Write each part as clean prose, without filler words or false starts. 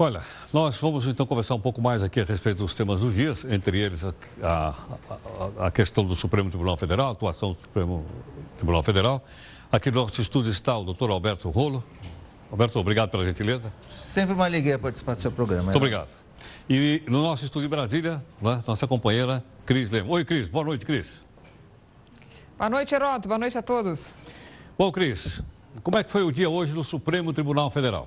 Olha, nós vamos então conversar um pouco mais aqui a respeito dos temas do dia, entre eles a questão do Supremo Tribunal Federal, a atuação do Supremo Tribunal Federal. Aqui no nosso estúdio está o doutor Alberto Rollo. Alberto, obrigado pela gentileza. Sempre uma alegria participar do seu programa. Muito obrigado. E no nosso estúdio em Brasília, né, nossa companheira Cris Lemos. Oi, Cris. Boa noite, Cris. Boa noite, Herodoto. Boa noite a todos. Bom, Cris, como é que foi o dia hoje no Supremo Tribunal Federal?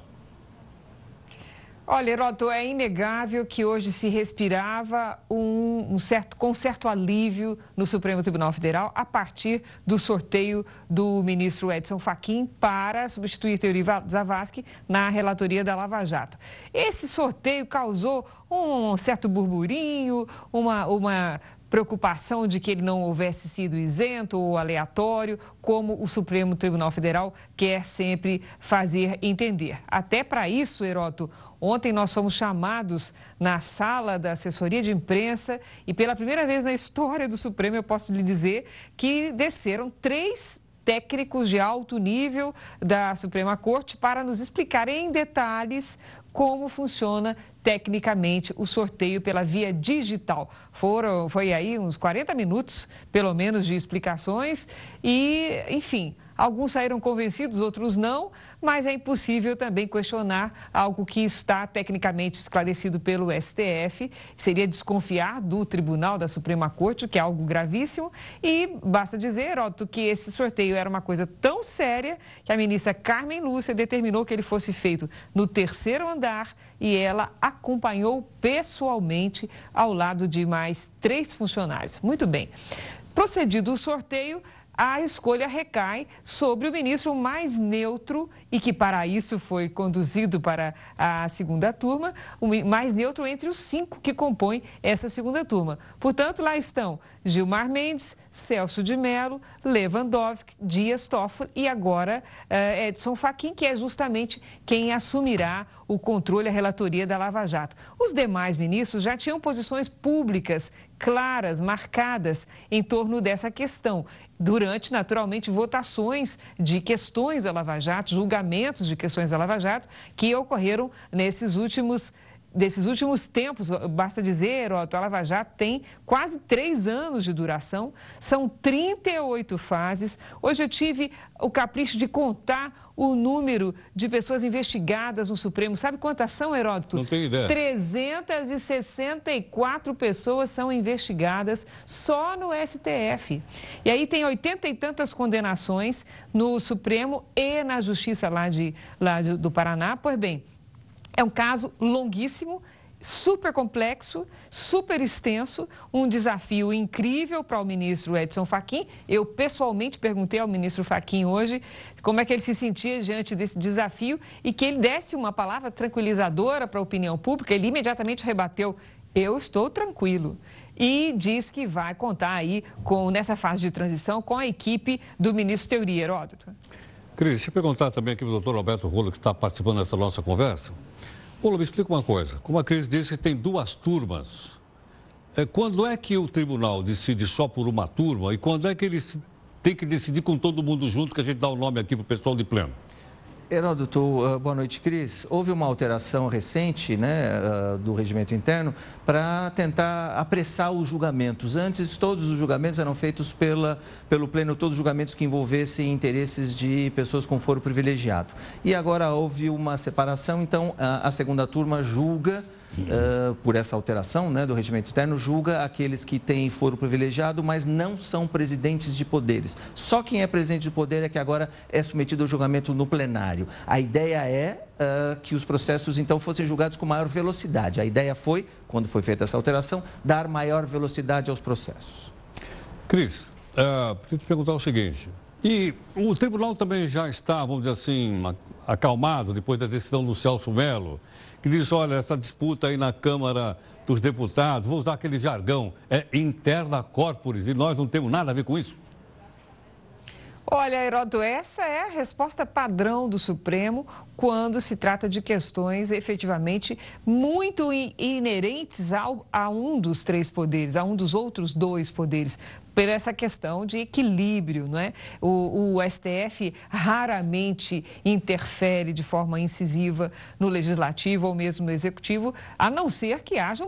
Olha, Herodoto, é inegável que hoje se respirava um certo alívio no Supremo Tribunal Federal a partir do sorteio do ministro Edson Fachin para substituir Teori Zavascki na relatoria da Lava Jato. Esse sorteio causou um certo burburinho, uma preocupação de que ele não houvesse sido isento ou aleatório, como o Supremo Tribunal Federal quer sempre fazer entender. Até para isso, Herodoto, ontem nós fomos chamados na sala da assessoria de imprensa e pela primeira vez na história do Supremo, eu posso lhe dizer que desceram três técnicos de alto nível da Suprema Corte para nos explicar em detalhes como funciona tecnicamente o sorteio pela via digital. Foi aí uns 40 minutos, pelo menos, de explicações e, enfim, alguns saíram convencidos, outros não, mas é impossível também questionar algo que está tecnicamente esclarecido pelo STF. Seria desconfiar do Tribunal da Suprema Corte, que é algo gravíssimo. E basta dizer, Herodoto, que esse sorteio era uma coisa tão séria que a ministra Carmen Lúcia determinou que ele fosse feito no terceiro andar e ela acompanhou pessoalmente ao lado de mais três funcionários. Muito bem. Procedido o sorteio, a escolha recai sobre o ministro mais neutro e que para isso foi conduzido para a segunda turma, o mais neutro entre os cinco que compõem essa segunda turma. Portanto, lá estão Gilmar Mendes, Celso de Mello, Lewandowski, Dias Toffoli e agora Edson Fachin, que é justamente quem assumirá o controle à relatoria da Lava Jato. Os demais ministros já tinham posições públicas claras, marcadas em torno dessa questão, durante, naturalmente, votações de questões da Lava Jato, julgamentos de questões da Lava Jato, que ocorreram desses últimos tempos. Basta dizer, Herodoto, a Lava Jato tem quase 3 anos de duração, são 38 fases. Hoje eu tive o capricho de contar o número de pessoas investigadas no Supremo. Sabe quantas são, Herodoto? Não tenho ideia. 364 pessoas são investigadas só no STF. E aí tem 80 e tantas condenações no Supremo e na Justiça lá do Paraná. Pois bem, é um caso longuíssimo, super complexo, super extenso, um desafio incrível para o ministro Edson Fachin. Eu pessoalmente perguntei ao ministro Fachin hoje como é que ele se sentia diante desse desafio e que ele desse uma palavra tranquilizadora para a opinião pública. Ele imediatamente rebateu: eu estou tranquilo. E diz que vai contar aí, nessa fase de transição, com a equipe do ministro Teori. Herodoto. Cris, deixa eu perguntar também aqui para o doutor Alberto Rollo, que está participando dessa nossa conversa. Rollo, me explica uma coisa. Como a Cris disse, tem 2 turmas. Quando é que o tribunal decide só por uma turma e quando é que ele tem que decidir com todo mundo junto, que a gente dá o nome aqui para o pessoal de pleno? Herodoto, boa noite, Cris. Houve uma alteração recente, né, do regimento interno para tentar apressar os julgamentos. Antes, todos os julgamentos eram feitos pelo pleno, todos os julgamentos que envolvessem interesses de pessoas com foro privilegiado. E agora houve uma separação, então a segunda turma julga, por essa alteração, né, do regimento interno, julga aqueles que têm foro privilegiado, mas não são presidentes de poderes. Só quem é presidente de poder é que agora é submetido ao julgamento no plenário. A ideia é que os processos, então, fossem julgados com maior velocidade. A ideia foi, quando foi feita essa alteração, dar maior velocidade aos processos. Cris, queria te perguntar o seguinte. E o tribunal também já está, vamos dizer assim, acalmado depois da decisão do Celso Mello, que diz, olha, essa disputa aí na Câmara dos Deputados, vou usar aquele jargão, é interna corporis, e nós não temos nada a ver com isso? Olha, Herodoto, essa é a resposta padrão do Supremo quando se trata de questões efetivamente muito inerentes a um dos 3 poderes, a um dos outros 2 poderes. por essa questão de equilíbrio, não é? O STF raramente interfere de forma incisiva no legislativo ou mesmo no executivo, a não ser que haja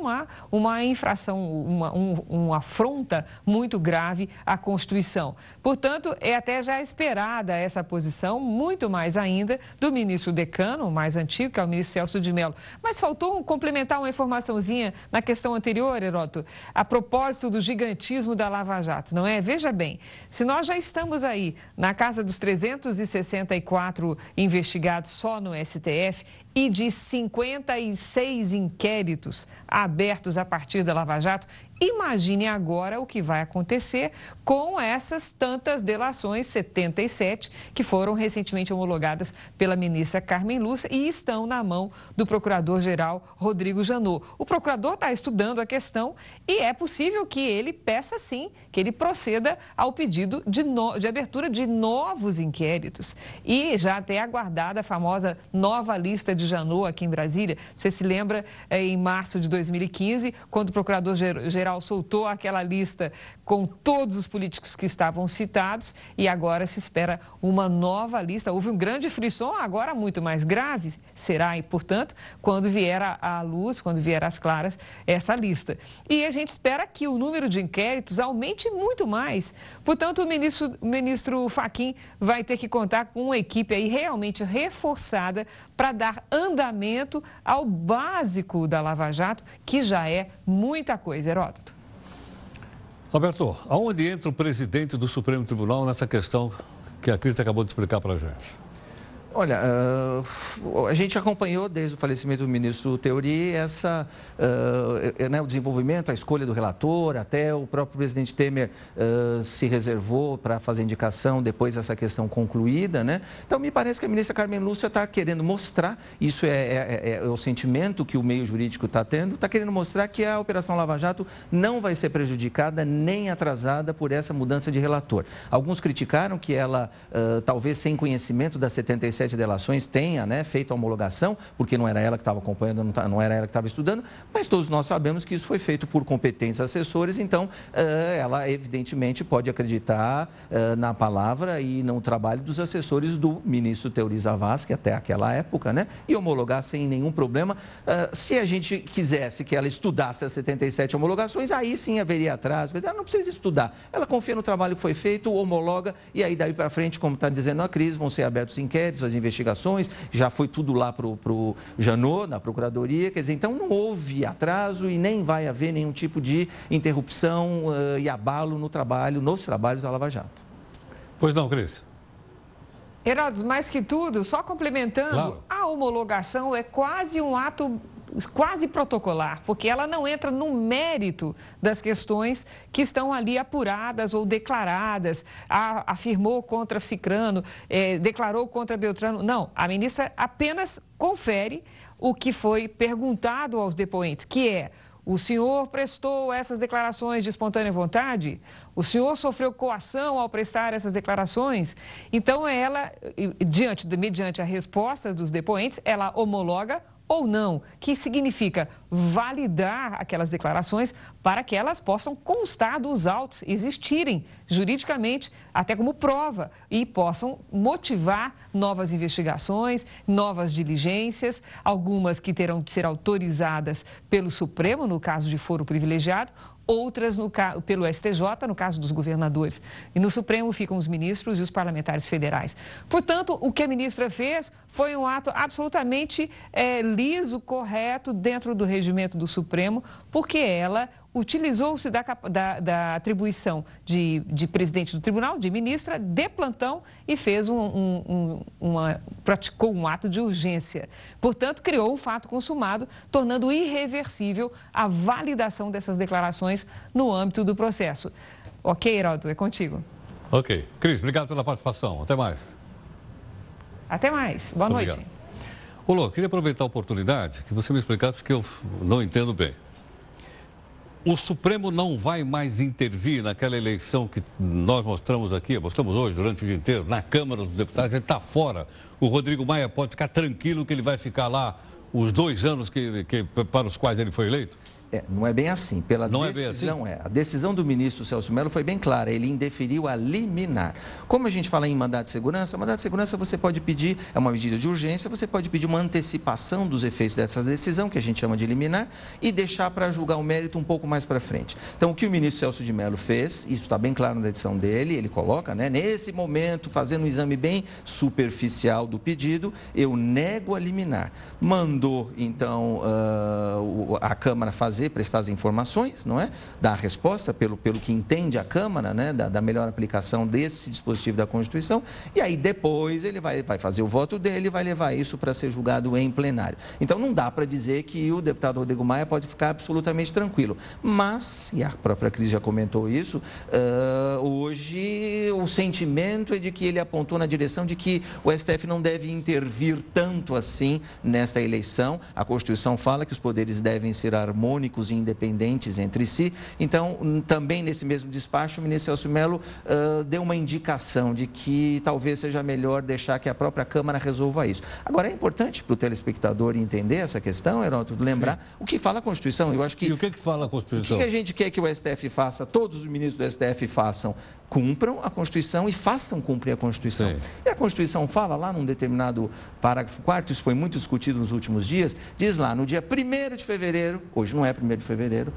uma infração, uma afronta muito grave à Constituição. Portanto, é até já esperada essa posição, muito mais ainda, do ministro decano, o mais antigo, que é o ministro Celso de Mello. Mas faltou complementar uma informaçãozinha na questão anterior, Herodoto, a propósito do gigantismo da Lava Jato. Não é? Veja bem, se nós já estamos aí na casa dos 364 investigados só no STF e de 56 inquéritos abertos a partir da Lava Jato, imagine agora o que vai acontecer com essas tantas delações, 77, que foram recentemente homologadas pela ministra Carmen Lúcia e estão na mão do procurador-geral Rodrigo Janot. O procurador está estudando a questão e é possível que ele peça sim, que ele proceda ao pedido de abertura de novos inquéritos. E já até aguardada a famosa nova lista de Janot aqui em Brasília. Você se lembra em março de 2015, quando o procurador-geral soltou aquela lista com todos os políticos que estavam citados e agora se espera uma nova lista. Houve um grande frisson, agora muito mais grave será, e portanto, quando vier à luz, quando vier às claras, essa lista. E a gente espera que o número de inquéritos aumente muito mais. Portanto, o ministro Fachin vai ter que contar com uma equipe aí realmente reforçada para dar andamento ao básico da Lava Jato, que já é muita coisa, Heródoto. Alberto, aonde entra o presidente do Supremo Tribunal nessa questão que a Cris acabou de explicar para a gente? Olha, a gente acompanhou desde o falecimento do ministro Teori essa, né, o desenvolvimento, a escolha do relator, até o próprio presidente Temer se reservou para fazer indicação depois dessa questão concluída, né? Então, me parece que a ministra Carmen Lúcia está querendo mostrar, isso é o sentimento que o meio jurídico está tendo, está querendo mostrar que a Operação Lava Jato não vai ser prejudicada nem atrasada por essa mudança de relator. Alguns criticaram que ela, talvez sem conhecimento das 77 delações tenha, né, feito a homologação, porque não era ela que estava acompanhando, não era ela que estava estudando, mas todos nós sabemos que isso foi feito por competentes assessores, então ela evidentemente pode acreditar na palavra e no trabalho dos assessores do ministro Teori Zavascki até aquela época, né, e homologar sem nenhum problema. Se a gente quisesse que ela estudasse as 77 homologações, aí sim haveria atraso, ela não precisa estudar, ela confia no trabalho que foi feito, homologa e aí daí para frente, como está dizendo a Cris, vão ser abertos inquéritos, as investigações, já foi tudo lá para o Janot, na Procuradoria, quer dizer, então não houve atraso e nem vai haver nenhum tipo de interrupção e abalo no trabalho, nos trabalhos da Lava Jato. Pois não, Cris? Herodes, mais que tudo, só complementando, claro, a homologação é quase um ato quase protocolar, porque ela não entra no mérito das questões que estão ali apuradas ou declaradas, afirmou contra Cicrano, declarou contra Beltrano, não, a ministra apenas confere o que foi perguntado aos depoentes, que é: o senhor prestou essas declarações de espontânea vontade? O senhor sofreu coação ao prestar essas declarações? Então ela, mediante a resposta dos depoentes, ela homologa ou não, que significa validar aquelas declarações para que elas possam constar dos autos, existirem juridicamente, até como prova, e possam motivar novas investigações, novas diligências, algumas que terão de ser autorizadas pelo Supremo, no caso de foro privilegiado, outras pelo STJ, no caso dos governadores. E no Supremo ficam os ministros e os parlamentares federais. Portanto, o que a ministra fez foi um ato absolutamente liso, correto, dentro do regimento do Supremo, porque ela utilizou-se da atribuição de presidente do tribunal, de ministra, de plantão, e fez praticou um ato de urgência. Portanto, criou um fato consumado, tornando irreversível a validação dessas declarações no âmbito do processo. Ok, Herodoto, é contigo. Ok. Cris, obrigado pela participação. Até mais. Até mais. Boa noite. Rollo, queria aproveitar a oportunidade que você me explicasse, porque eu não entendo bem. O Supremo não vai mais intervir naquela eleição que nós mostramos aqui, mostramos hoje durante o dia inteiro, na Câmara dos Deputados, ele está fora. O Rodrigo Maia pode ficar tranquilo que ele vai ficar lá os 2 anos para os quais ele foi eleito? É, não é bem assim. Pela não decisão, é, bem assim? É. A decisão do ministro Celso Mello foi bem clara. Ele indeferiu a liminar. Como a gente fala em mandado de segurança você pode pedir, é uma medida de urgência, você pode pedir uma antecipação dos efeitos dessa decisão, que a gente chama de liminar, e deixar para julgar o mérito um pouco mais para frente. Então, o que o ministro Celso de Mello fez, isso está bem claro na edição dele, ele coloca, né, nesse momento, fazendo um exame bem superficial do pedido, eu nego a liminar. Mandou, então, a Câmara fazer, prestar as informações, não é? Dar a resposta pelo que entende a Câmara, né? Da melhor aplicação desse dispositivo da Constituição, e aí depois ele vai fazer o voto dele e vai levar isso para ser julgado em plenário. Então não dá para dizer que o deputado Rodrigo Maia pode ficar absolutamente tranquilo, mas, e a própria Cris já comentou isso, hoje o sentimento é de que ele apontou na direção de que o STF não deve intervir tanto assim nesta eleição. A Constituição fala que os poderes devem ser harmônicos e independentes entre si. Então, também nesse mesmo despacho, o ministro Celso Mello deu uma indicação de que talvez seja melhor deixar que a própria Câmara resolva isso. Agora, é importante para o telespectador entender essa questão, Herodoto, lembrar o que fala a Constituição. Eu acho que, e o que fala a Constituição? O que a gente quer que o STF faça, todos os ministros do STF façam? Cumpram a Constituição e façam cumprir a Constituição. Sim. E a Constituição fala lá num determinado parágrafo 4º, isso foi muito discutido nos últimos dias, diz lá, no dia 1º de fevereiro, hoje não é 1º de fevereiro,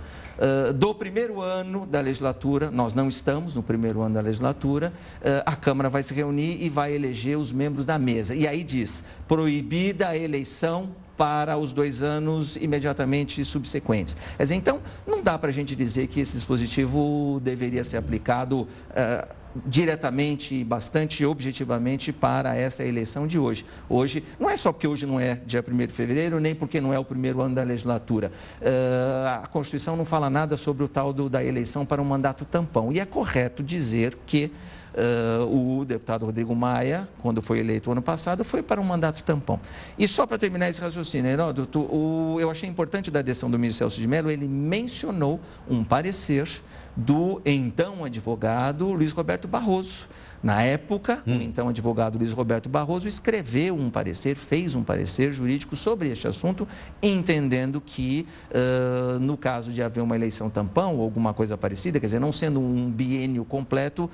do primeiro ano da legislatura, nós não estamos no primeiro ano da legislatura, a Câmara vai se reunir e vai eleger os membros da mesa. E aí diz, proibida a eleição para os 2 anos imediatamente subsequentes. Quer dizer, então, não dá para a gente dizer que esse dispositivo deveria ser aplicado diretamente e bastante objetivamente para essa eleição de hoje. Hoje, não é só porque hoje não é dia 1º de fevereiro, nem porque não é o primeiro ano da legislatura. A Constituição não fala nada sobre o tal da eleição para um mandato tampão. E é correto dizer que o deputado Rodrigo Maia, quando foi eleito ano passado, foi para um mandato tampão. E só para terminar esse raciocínio, Herodoto, eu achei importante da decisão do ministro Celso de Mello, ele mencionou um parecer do então advogado Luiz Roberto Barroso. Na época, o então advogado Luiz Roberto Barroso escreveu um parecer, fez um parecer jurídico sobre este assunto, entendendo que, no caso de haver uma eleição tampão ou alguma coisa parecida, quer dizer, não sendo um biênio completo,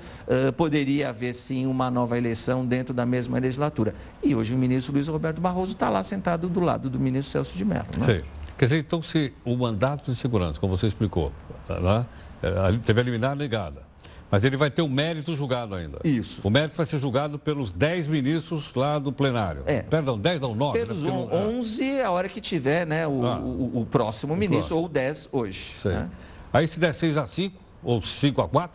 poderia haver sim uma nova eleição dentro da mesma legislatura. E hoje o ministro Luiz Roberto Barroso está lá sentado do lado do ministro Celso de Mello. Né? Sim. Quer dizer, então, se o mandato de segurança, como você explicou, né? Teve a liminar negada. Mas ele vai ter o mérito julgado ainda. Isso. O mérito vai ser julgado pelos 10 ministros lá do plenário. É. Perdão, 10 não, 9. Pelos 11, a hora que tiver, né, o próximo ministro, próximo. Ou 10 hoje. Sim. Né? Aí se der 6-5, ou 5-4...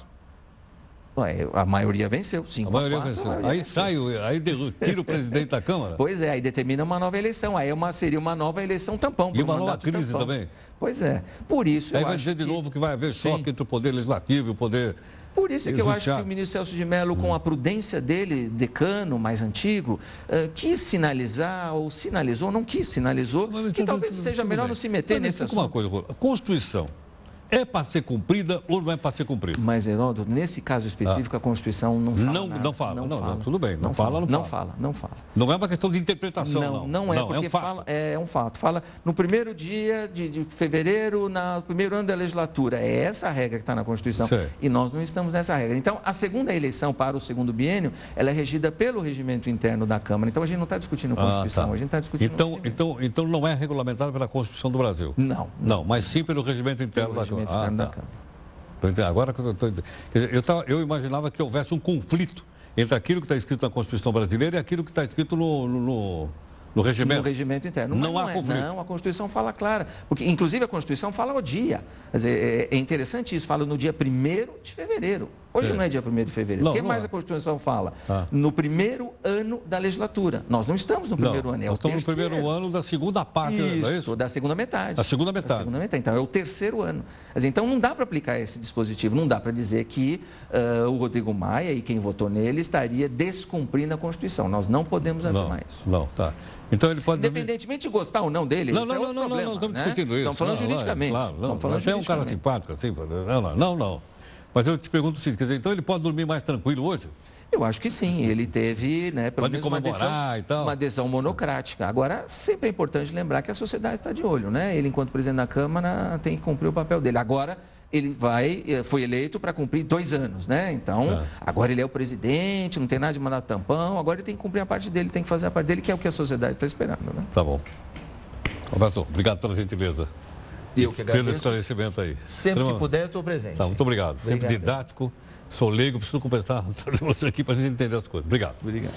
A maioria venceu, 5 a 4. Aí sai, aí tira o presidente da Câmara. Pois é, aí determina uma nova eleição. Aí seria uma nova eleição tampão. E uma nova crise tampão. Também. Pois é, por isso aí eu acho que... Aí vai dizer de novo que vai haver choque entre o Poder Legislativo e o Poder... Por isso é que eu acho que o ministro Celso de Mello, com a prudência dele, decano mais antigo, quis sinalizar, ou sinalizou, não quis, sinalizou, que talvez seja melhor não se meter nesse assunto. Uma coisa, a Constituição... É para ser cumprida ou não é para ser cumprida? Mas, Herodoto, nesse caso específico, a Constituição não fala. Não fala. Não é uma questão de interpretação, não é, porque é um fato. É um fato. Fala no primeiro dia de fevereiro, no primeiro ano da legislatura. É essa a regra que está na Constituição. Sei. E nós não estamos nessa regra. Então, a segunda eleição para o segundo biênio, ela é regida pelo regimento interno da Câmara. Então, a gente não está discutindo a Constituição, a gente está discutindo... Então, não é regulamentado pela Constituição do Brasil? Não, mas sim pelo regimento interno da Câmara. Agora que eu estou entendendo. Quer dizer, eu imaginava que houvesse um conflito entre aquilo que está escrito na Constituição brasileira e aquilo que está escrito no regimento. No regimento interno. Não há conflito. Não, a Constituição fala clara. Porque, inclusive, a Constituição fala o dia. Quer dizer, é interessante isso, fala no dia 1º de fevereiro. Hoje não é dia 1º de fevereiro. O que mais a Constituição fala? No primeiro ano da legislatura. Nós não estamos no primeiro ano, é o terceiro. Nós estamos no primeiro ano da segunda parte, não é isso? Da segunda metade. Da segunda metade. Da segunda metade. Então, é o terceiro ano. Mas, então, não dá para aplicar esse dispositivo, não dá para dizer que o Rodrigo Maia e quem votou nele estaria descumprindo a Constituição. Nós não podemos afirmar isso. Então, ele pode... Independentemente de gostar ou não dele, isso é outro problema. Não estamos discutindo isso. Estamos falando juridicamente. Claro, não. Tem um cara simpático assim. Não. Mas eu te pergunto o seguinte, quer dizer, então ele pode dormir mais tranquilo hoje? Eu acho que sim, ele teve, né, pelo menos uma adesão monocrática. Agora, sempre é importante lembrar que a sociedade está de olho, né? Ele, enquanto presidente da Câmara, tem que cumprir o papel dele. Agora, ele foi eleito para cumprir 2 anos, né? Então, agora ele é o presidente, não tem nada de mandar tampão, agora ele tem que cumprir a parte dele, tem que fazer a parte dele, que é o que a sociedade está esperando, né? Tá bom. Roberto, obrigado pela gentileza. Eu que agradeço. Pelo esclarecimento aí. Sempre que puder, eu estou presente. Tá, muito obrigado. Sempre didático, sou leigo, preciso conversar com você aqui para a gente entender as coisas. Obrigado. Obrigado.